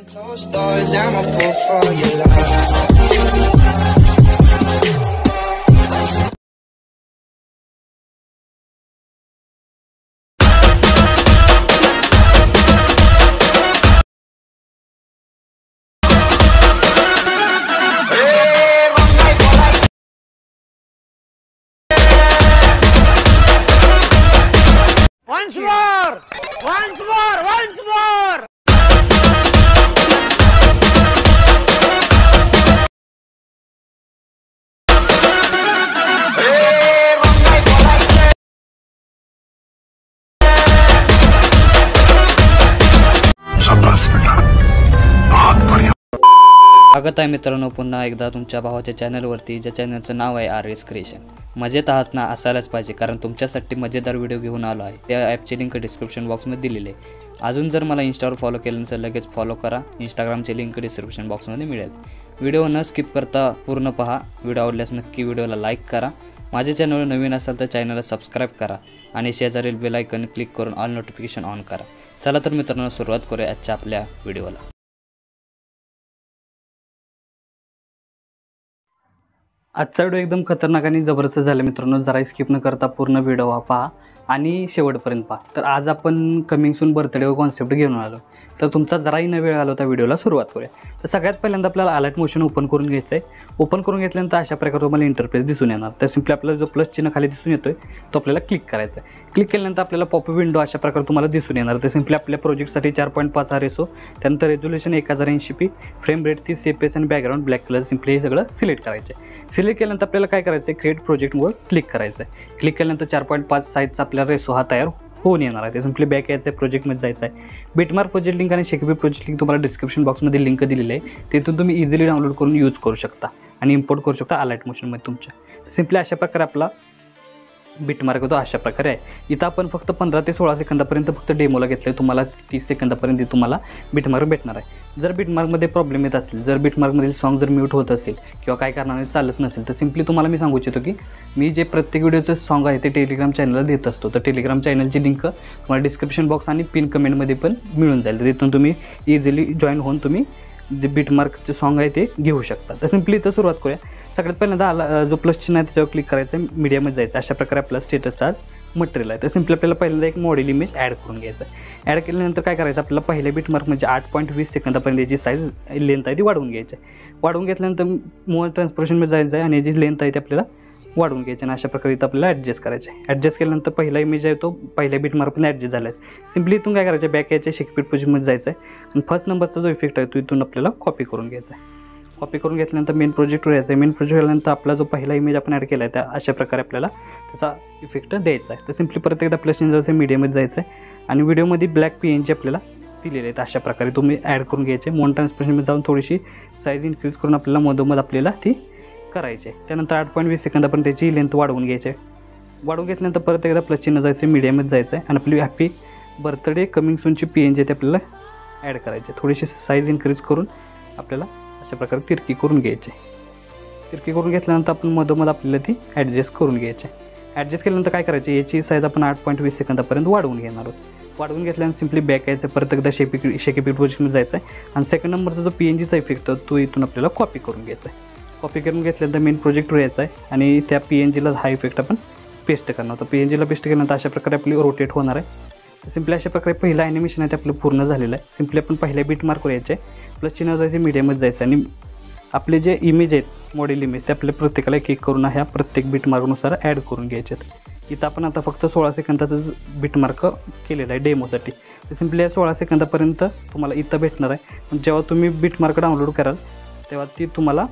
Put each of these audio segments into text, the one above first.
Once more! Once more! Once more! स्वागत आहे मित्रांनो पुन्हा एकदा तुमच्या भावाच्या चॅनलवरती ज्या चॅनलचं नाव आहे आरएस क्रिएशन। मजेत आहात ना असायलाच पाहिजे कारण तुमच्यासाठी मजेदार व्हिडिओ घेऊन आलो आहे। त्या ॲपची लिंक डिस्क्रिप्शन बॉक्स मध्ये दिलेली आहे। अजून जर मला इंस्टावर फॉलो केलं नसेल लगेच फॉलो करा। इंस्टाग्रामची लिंक डिस्क्रिप्शन बॉक्स मध्ये मिळेल। व्हिडिओ न स्किप करता पूर्ण पहा। व्हिडिओ आवडल्यास नक्की व्हिडिओला लाईक करा। माझे चॅनल नवीन असाल तर चॅनलला सबस्क्राइब करा आणि शेजारील बेल आयकॉन क्लिक करून ऑल नोटिफिकेशन ऑन करा। चला तर मित्रांनो सुरुवात करूया आजच्या आपल्या व्हिडिओला। आजचा व्हिडिओ एकदम खतरनाक आणि जबरदस्त झाला मित्रांनो। जरा स्किप न करता पूर्ण व्हिडिओ पहा आणि शेवटपर्यंत पहा। तर आज आपण कमिंग सून बर्थडे व कॉन्सेप्ट घेऊन आलो। तर तुमचा जराही न वेळ घालवता व्हिडिओला सुरुवात करूया। तर सगळ्यात पहिल्यांदा आपल्याला अलाइट मोशन ओपन करून घ्यायचं आहे। ओपन करून घेतल्यानंतर अशा प्रकारे तुम्हाला इंटरफेस दिसून येणार। तर सिंपली आपल्याला जो प्लस चिन्ह खाली दिसून येतोय तो आपल्याला क्लिक करायचा आहे। क्लिक केल्यानंतर आपल्याला पॉपअप विंडो अशा प्रकारे तुम्हाला दिसून येणार। तर सिंपली आपल्या प्रोजेक्टसाठी 4.5 रेसो त्यानंतर resolution 1080p frame rate 30 fps आणि बॅकग्राउंड ब्लॅक कलर सिंपली हे सगळं सिलेक्ट करायचं आहे। सिलेक्ट केल्यानंतर आपल्याला काय करायचं आहे क्रिएट प्रोजेक्टवर क्लिक करायचं आहे। क्लिक केल्यानंतर 4.5 साईजचा आपला रेसो हा तयार होऊन येणार आहे। ते सिंपली बॅक यायचं आहे प्रोजेक्टमध्ये जायचं आहे। बिटमार्क प्रोजेक्ट लिंक आणि शेकबी प्रोजेक्ट लिंक तुम्हाला डिस्क्रिप्शन बॉक्समध्ये लिंक दिलेली आहे। तिथून तुम्ही इझिली डाउनलोड करून यूज करू शकता आणि इम्पोर्ट करू शकता अलाइट मोशनमध्ये तुमच्या। सिंपली अशा प्रकारे आपला बिटमार्क होतो अशा प्रकारे आहे। इथं आपण फक्त 15 ते 16 सेकंदापर्यंत फक्त डेमोला घेतलं आहे। तुम्हाला 30 सेकंदापर्यंत तुम्हाला बिटमार्क भेटणार आहे। जर बिटमार्कमध्ये प्रॉब्लेम येत असेल जर बिटमार्कमधील सॉन्ग जर म्यूट होत असेल किंवा काय कारणाने चालत नसेल तर सिंपली तुम्हाला मी सांगू इच्छितो की मी जे प्रत्येक व्हिडिओचं सॉन्ग आहे ते टेलिग्राम चॅनलला देत असतो। तर टेलिग्राम चॅनलची लिंक तुम्हाला डिस्क्रिप्शन बॉक्स आणि पिन कमेंटमध्ये पण मिळून जाईल। तिथून तुम्ही इझिली जॉईन होऊन तुम्ही जे बिटमार्कचे सॉन्ग आहे ते घेऊ शकता। तर सिंपली इथं सुरुवात करूया। सगळ्यात पहिल्यांदा जो प्लस चिन्ह आहे त्याच्यावर क्लिक करायचं आहे। मीडियामध्ये जायचं अशा प्रकारे आपला स्टेटसचा आज मटेरियल आहे। तर सिंपली आपल्याला पहिल्यांदा एक मॉडेल इमेज ॲड करून घ्यायचं आहे। ॲड केल्यानंतर काय करायचं आपल्याला पहिल्या बिटमार्क म्हणजे 8.20 सेकंदापर्यंत जी साईज लेंथ आहे ती वाढवून घ्यायची आहे। वाढवून घेतल्यानंतर मोबाईल ट्रान्सपोर्टेशनमध्ये जायचं आहे आणि जी लेंथ आहे ती आपल्याला वाढवून घ्यायची आणि अशा प्रकारे इथं आपल्याला ॲडजस्ट करायचं आहे। ॲडजस्ट केल्यानंतर पहिला इमेज आहे तो पहिल्या बिटमार्कने ॲडजस्ट झाला आहे। सिंपली इथून काय करायचं बॅक यायचं शेकपीट पोझिशनमध्ये जायचं आहे आणि फर्स्ट नंबरचा जो इफेक्ट आहे तो इथून आपल्याला कॉपी करून घ्यायचा आहे। कॉपी करून घेतल्यानंतर मेन प्रोजेक्टवर यायचं आहे। मेन प्रोजेक्ट झाल्यानंतर आपला जो पहिला इमेज आपण ॲड केला आहे त्या अशा प्रकारे आपल्याला त्याचा इफेक्ट द्यायचा आहे। तर सिंपली परत एकदा प्लस चिन्ह जायचं आहे मीडियामध्ये जायचं आहे आणि व्हिडिओमध्ये ब्लॅक PNG आपल्याला दिलेले आहेत अशा प्रकारे तुम्ही ॲड करून घ्यायचे। मोन ट्रान्सपरशनमध्ये जाऊन थोडीशी साईज इन्क्रीज करून आपल्याला मधोमध आपल्याला ती करायची आहे। त्यानंतर 8.20 सेकंदापर्यंत त्याची लेंथ वाढवून घ्यायची आहे। वाढवून घेतल्यानंतर परत एकदा प्लस चिन्ह जायचं आहे मीडियामध्ये जायचं आहे आणि आपली हॅपी बर्थडे कमिंग सूनची PNG ते आपल्याला ॲड करायची आहे। थोडीशी साईज इन्क्रीज करून आपल्याला अशा प्रकारे तिरकी करून घ्यायची। तिरकी करून घेतल्यानंतर आपण मधोमध आपल्याला ती ॲडजस्ट करून घ्यायची। ॲडजस्ट केल्यानंतर काय करायची याची साईज आपण 8.20 सेकंदापर्यंत वाढवून घेणार आहोत। वाढवून घेतल्यानंतर सिंपली बॅक यायचं परत एकदा शेकेपीट पोझिशनमध्ये जायचं आहे आणि सेकंड नंबरचा जो PNGचा इफेक्ट तो इथून आपल्याला कॉपी करून घ्यायचा आहे। कॉपी करून घेतल्यानंतर मेन प्रोजेक्टवर यायचं आहे आणि त्या PNGला हा इफेक्ट आपण पेस्ट करणार होता। PNGला पेस्ट केल्यानंतर अशा प्रकारे आपली रोटेट होणार आहे। सिंपली अशा प्रकारे पहिला ॲनिमेशन आहे ते आपलं पूर्ण झालेलं आहे। सिंपली आपण पहिल्या बिटमार्कवर यायचं आहे प्लस चिन्ह जायचं आहे मीडियामध्ये जायचं आणि आपले जे इमेज आहेत मॉडेल इमेज ते आपल्या प्रत्येकाला एक करून ह्या प्रत्येक बिटमार्कनुसार ॲड करून घ्यायचे आहेत। इथं आपण आता फक्त 16 सेकंदाचाच बिटमार्क केलेला आहे डेमोसाठी। तर सिंपली या 16 सेकंदापर्यंत तुम्हाला इथं भेटणार आहे। जेव्हा तुम्ही बिटमार्क डाउनलोड कराल तेव्हा ती तुम्हाला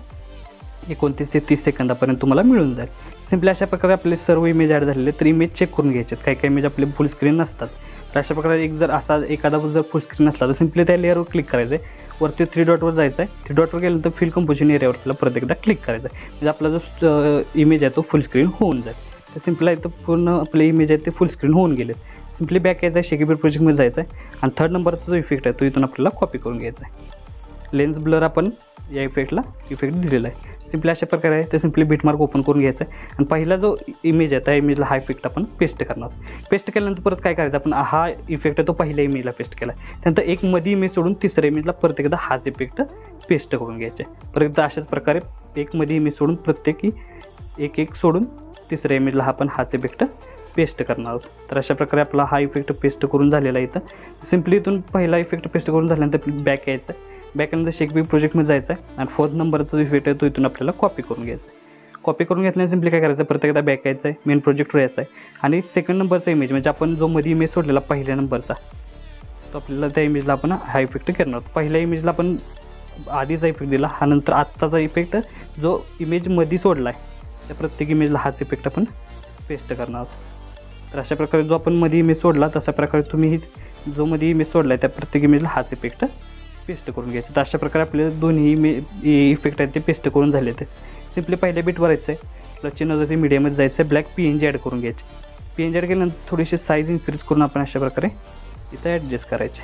29 ते 30 सेकंदापर्यंत तुम्हाला मिळून जाईल। सिंपली अशा प्रकारे आपले सर्व इमेज ॲड झालेले तर इमेज चेक करून घ्यायचे आहेत। काही काही इमेज आपले फुल स्क्रीन नसतात तर अशा प्रकारे एक जर असा एखादा जर फुल स्क्रीन असला तर सिंपली त्या लेअरवर क्लिक करायचं आहे। वरती 3 डॉटवर जायचं आहे। 3 डॉटवर गेल्यानंतर फिल कंपोजिशन एरियावर आपल्याला परत एकदा क्लिक करायचं आहे म्हणजे आपला जो इमेज आहे तो फुल स्क्रीन होऊन जाईल। तर सिंपली इथं पूर्ण आपले इमेज आहे ते फुल स्क्रीन होऊन गेले। सिंपली बॅक यायचं आहे शेकेबीर प्रोजेक्टमध्ये जायचं आहे आणि थर्ड नंबरचा जो इफेक्ट आहे तो इथून आपल्याला कॉपी करून घ्यायचा आहे। लेन्स ब्लर आपण या इफेक्टला इफेक्ट दिलेला आहे। सिंपली अशा प्रकारे आहे ते सिंपली बीटमार्क ओपन करून घ्यायचं आहे आणि पहिला जो इमेज आहे त्या इमेजला हा इफेक्ट आपण पेस्ट करणार. पेस्ट केल्यानंतर परत काय करायचं आपण हा इफेक्ट तो पहिल्या इमेजला पेस्ट केला त्यानंतर एक मधी इमेज सोडून तिसऱ्या इमेजला परत एकदा हाच इफेक्ट पेस्ट करून घ्यायचा आहे. परत एकदा अशाच प्रकारे एक मधी इमेज सोडून प्रत्येकी एक एक सोडून तिसऱ्या इमेजला आपण हाच इफेक्ट पेस्ट करणार आहोत. तर अशा प्रकारे आपला हा इफेक्ट पेस्ट करून झालेला आहे. इथं सिंपली इथून पहिला इफेक्ट पेस्ट करून झाल्यानंतर बॅक यायचं आहे. बॅकनंतर शेकबी प्रोजेक्टमध्ये जायचं आहे आणि 4th नंबरचा जो इफेक्ट आहे तो इथून आपल्याला कॉपी करून घ्यायचा आहे. कॉपी करून घेतल्यानंतर सिंपली काय करायचं प्रत्येक एकदा बॅक यायचं आहे मेन प्रोजेक्टवर यायचं आहे आणि 2nd नंबरचा इमेज म्हणजे आपण जो मध्ये इमेज सोडलेला पहिल्या नंबरचा तो आपल्याला त्या इमेजला आपण हा इफेक्ट करणार आहोत. पहिल्या इमेजला आपण आधीचा इफेक्ट दिला हा नंतर आत्ताचा इफेक्ट जो इमेजमध्ये सोडला आहे त्या प्रत्येक इमेजला हाच इफेक्ट आपण पेस्ट करणार आहोत. तर अशा प्रकारे जो आपण मध्ये इमेज सोडला तशा प्रकारे तुम्ही जो मध्ये इमेज सोडला आहे त्या प्रत्येक इमेजला हाच इफेक्ट पेस्ट करून घ्यायचं. तर अशा प्रकारे आपले दोन्ही इफेक्ट आहेत ते पेस्ट करून झाले. ते सिंपली पहिल्या बीटवर यायचं आहे आपलं चिन्ह जे मीडियममध्ये जायचं आहे ब्लॅक PNG ॲड करून घ्यायचे. PNG ॲड केल्यानंतर थोडीशी साईज इन्क्रीज करून आपण अशा प्रकारे इथं ॲडजस्ट करायचे.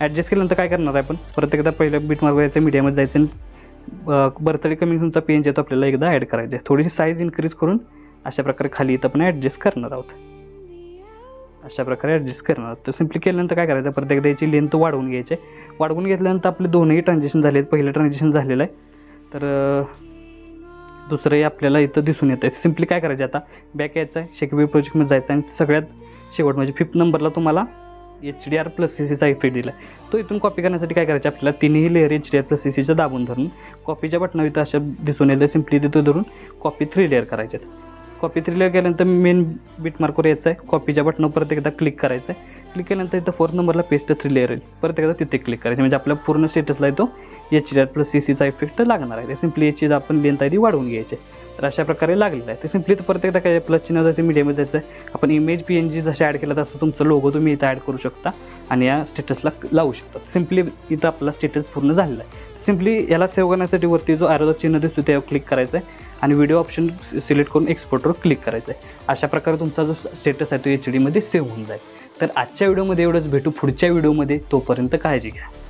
ॲडजस्ट केल्यानंतर काय करणार आहे आपण परत एकदा पहिल्या बीटमार्क यायचं मीडियममध्ये जायचं आणि बर्थडे कमी तुमचा PNG तो आपल्याला एकदा ॲड करायचं आहे. थोडीशी साईज इन्क्रीज करून अशा प्रकारे खाली इथं आपण ॲडजस्ट करणार आहोत. अशा प्रकारे ॲडजस्ट करणार. तर सिंपली केल्यानंतर काय करायचं प्रत्येक एकदा याची लेंथ वाढवून घ्यायचे. वाढवून घेतल्यानंतर आपले दोनही ट्रान्झॅक्शन झाले आहेत. पहिलं ट्रान्झॅक्शन झालेलं आहे तर दुसरंही आपल्याला इथं दिसून येतं आहे. सिंपली काय करायचं आता बॅक यायचं आहे शेकबी प्रोजेक्टमध्ये जायचं आणि सगळ्यात शेवट म्हणजे 5th नंबरला तुम्हाला HDR+CC इफेक्ट दिला तो इथून कॉपी करण्यासाठी काय करायचं आपल्याला तिन्ही लेअर HDR+CC दाबून धरून कॉपीच्या बटनावर इथं अशा दिसून येतं सिंपली तिथं धरून कॉपी 3 लेअर करायचे. कॉपी 3 लेअर केल्यानंतर मेन बीटमार्कवर यायचं आहे कॉपीच्या बटनावर परत एकदा क्लिक करायचं आहे. क्लिक केल्यानंतर इथं 4th नंबरला पेस्ट 3 लेअर येईल परत एकदा तिथे क्लिक करायचं म्हणजे आपल्या पूर्ण स्टेटसला तो HDR+CCचा इफेक्ट लागणार आहे. ते सिंपली याची आपण लेंथ आधी वाढवून घ्यायचे. तर अशा प्रकारे लागलेलं आहे. ते सिंपली परत एकदा काय प्लस चिन्ह जाते मीडियममध्ये जायचं आहे आपण इमेज PNG जसे ॲड केला तसं तुमचं लोगो तुम्ही इथं ॲड करू शकता आणि या स्टेटसला लावू शकता. सिंपली इथं आपला स्टेटस पूर्ण झालेला आहे. सिंपली याला सेव्ह करण्यासाठी वरती जो ॲरोचं चिन्ह दिसतो त्यावर क्लिक करायचं आहे आणि व्हिडिओ ऑप्शन सिलेक्ट करून एक्सपोर्टवर क्लिक करायचं आहे. अशा प्रकारे तुमचा जो स्टेटस आहे तो HDमध्ये सेव्ह होऊन जाईल. तर आजच्या व्हिडिओमध्ये एवढंच. भेटू पुढच्या व्हिडिओमध्ये. तोपर्यंत काळजी घ्या.